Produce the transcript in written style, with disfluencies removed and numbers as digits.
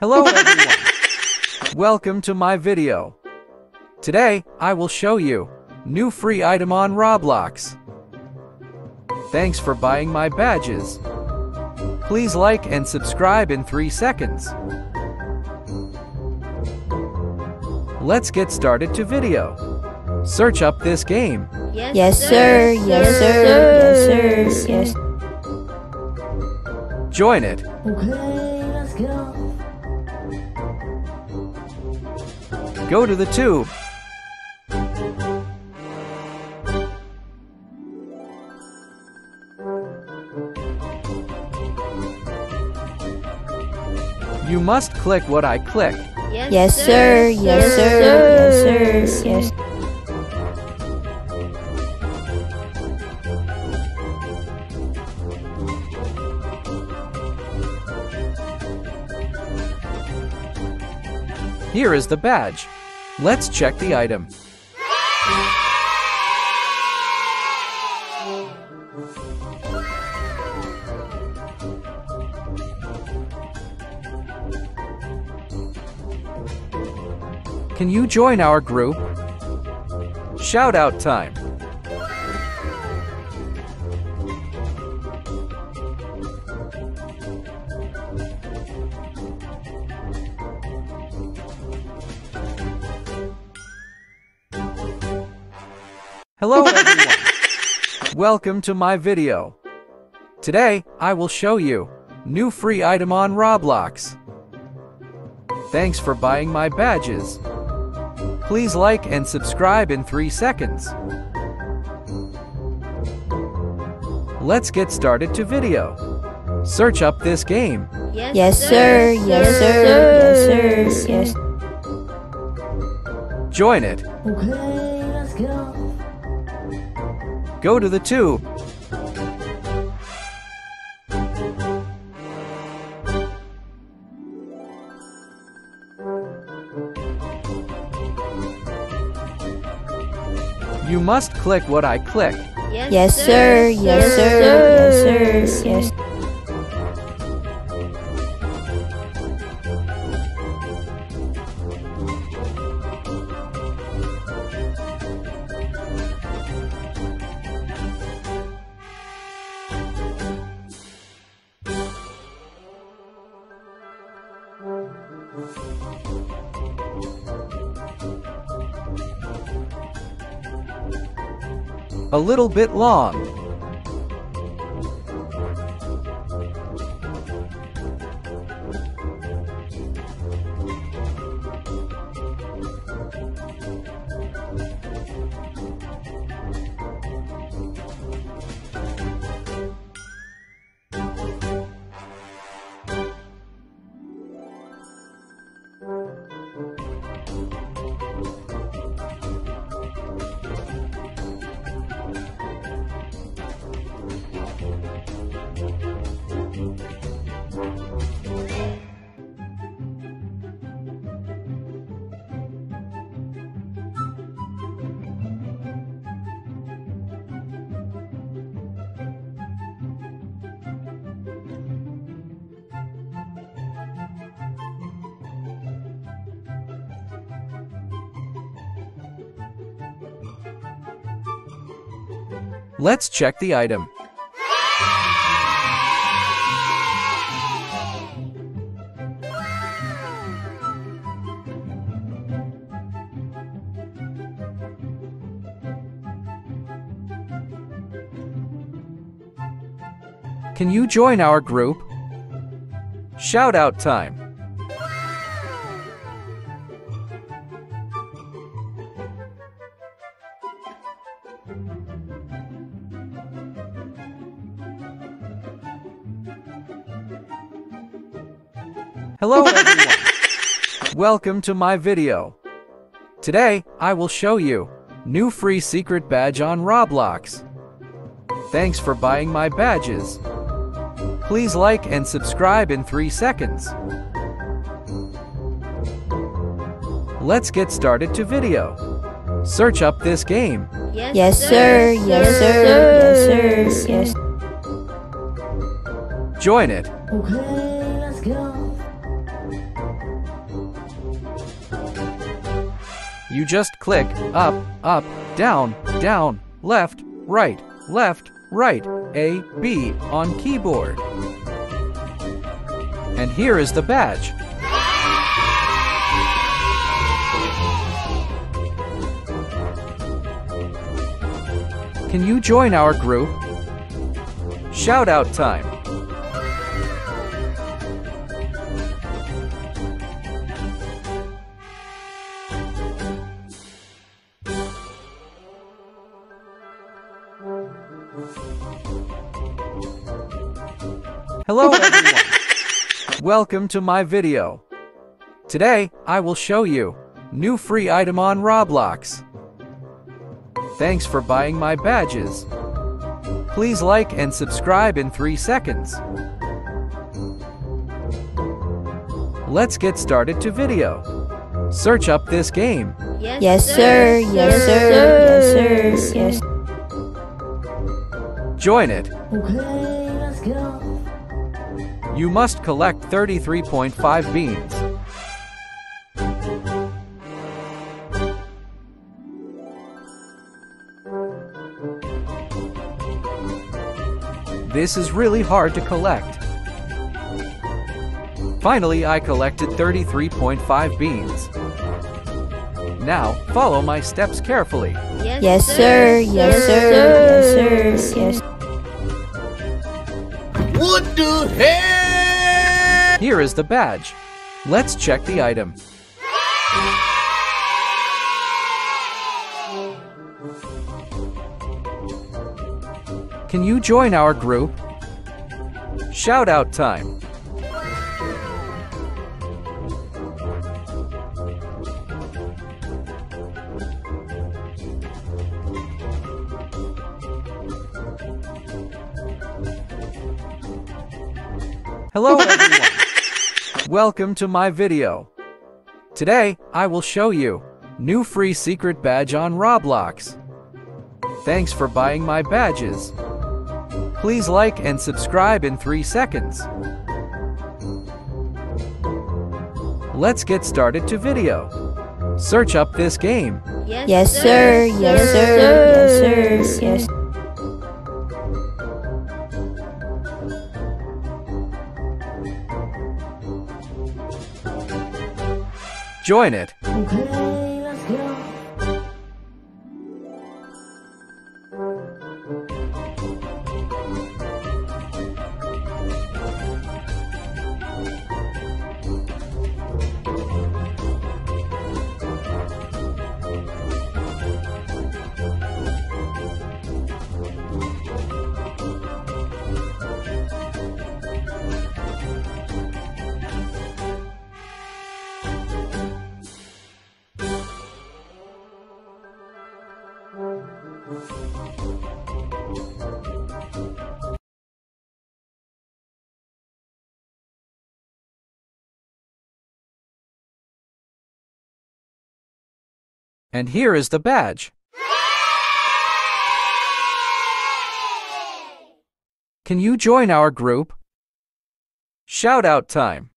Hello everyone, welcome to my video. Today, I will show you new free item on Roblox. Thanks for buying my badges. Please like and subscribe in 3 seconds. Let's get started to video. Search up this game. Yes sir, yes sir, yes sir, yes. Join it. Okay, let's go. Go to the tube. You must click what I click. Yes, sir. Yes, sir. Yes, sir. Yes, sir. Yes, sir. Here is the badge. Let's check the item. Can you join our group? Shout out time. Hello everyone, welcome to my video. Today, I will show you new free item on Roblox. Thanks for buying my badges. Please like and subscribe in 3 seconds. Let's get started to video. Search up this game. Yes sir, yes sir, yes sir, yes. Join it. Okay, let's go. Go to the tube. You must click what I click. Yes, sir. Yes, sir. Yes, sir. Yes, sir. Yes, sir. A little bit long. Let's check the item. Can you join our group? Shout out time. Hello everyone, welcome to my video. Today, I will show you new free secret badge on Roblox. Thanks for buying my badges. Please like and subscribe in 3 seconds. Let's get started to video. Search up this game. Yes sir, yes sir, yes sir, yes. Join it. Okay, let's go. You just click up, up, down, down, left, right, A, B on keyboard. And here is the badge. Can you join our group? Shout out time. Hello everyone. Welcome to my video. Today, I will show you new free item on Roblox. Thanks for buying my badges. Please like and subscribe in 3 seconds. Let's get started to video. Search up this game. Yes sir, yes sir, yes sir, yes. Join it. Okay, let's go. You must collect 33.5 beans. This is really hard to collect. Finally, I collected 33.5 beans. Now, follow my steps carefully. Yes sir, yes sir, yes sir, yes. What the heck? Here is the badge. Let's check the item. Can you join our group? Shout out time. Hello everyone. Welcome to my video. Today, I will show you new free secret badge on Roblox. Thanks for buying my badges. Please like and subscribe in 3 seconds. Let's get started to video. Search up this game. Yes sir, yes sir, yes sir, yes. Join it. Okay, let's go. And here is the badge. Can you join our group? Shout out time.